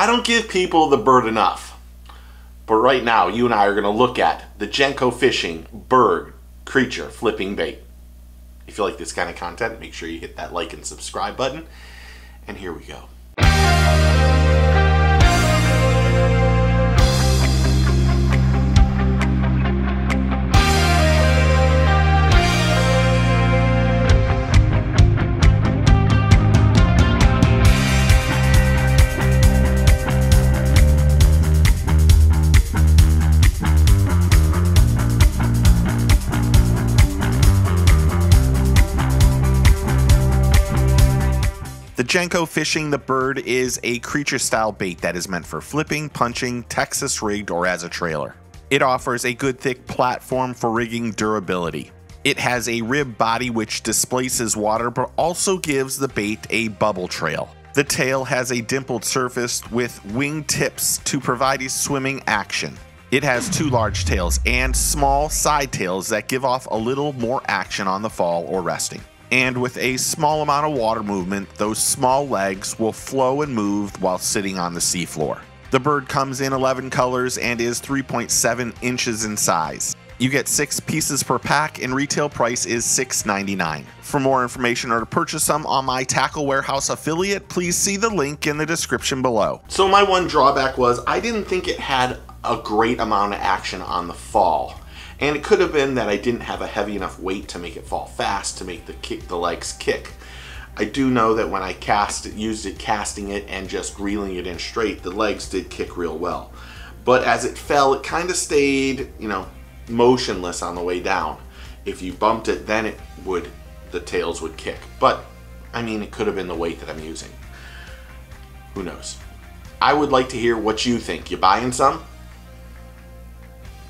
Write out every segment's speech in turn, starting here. I don't give people the bird enough. But right now, you and I are going to look at the Jenko Fishing bird creature flipping bait. If you like this kind of content, make sure you hit that like and subscribe button. And here we go. The Jenko Fishing, the bird, is a creature style bait that is meant for flipping, punching, Texas rigged, or as a trailer. It offers a good thick platform for rigging durability. It has a rib body which displaces water but also gives the bait a bubble trail. The tail has a dimpled surface with wing tips to provide a swimming action. It has two large tails and small side tails that give off a little more action on the fall or resting. And with a small amount of water movement, those small legs will flow and move while sitting on the seafloor. The bird comes in 11 colors and is 3.7 inches in size. You get 6 pieces per pack and retail price is $6.99. For more information or to purchase some on my Tackle Warehouse affiliate, please see the link in the description below. So my one drawback was I didn't think it had a great amount of action on the fall. And it could have been that I didn't have a heavy enough weight to make it fall fast, to make the legs kick. I do know that when I used it casting it and just reeling it in straight, the legs did kick real well. But as it fell, it kind of stayed, you know, motionless on the way down. If you bumped it, then the tails would kick. But I mean, it could have been the weight that I'm using. Who knows? I would like to hear what you think. You buying some?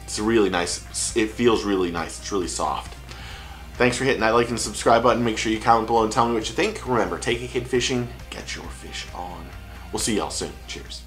It's really nice. It feels really nice. It's really soft. Thanks for hitting that like and subscribe button. Make sure you comment below and tell me what you think. Remember, take a kid fishing, get your fish on. We'll see y'all soon. Cheers.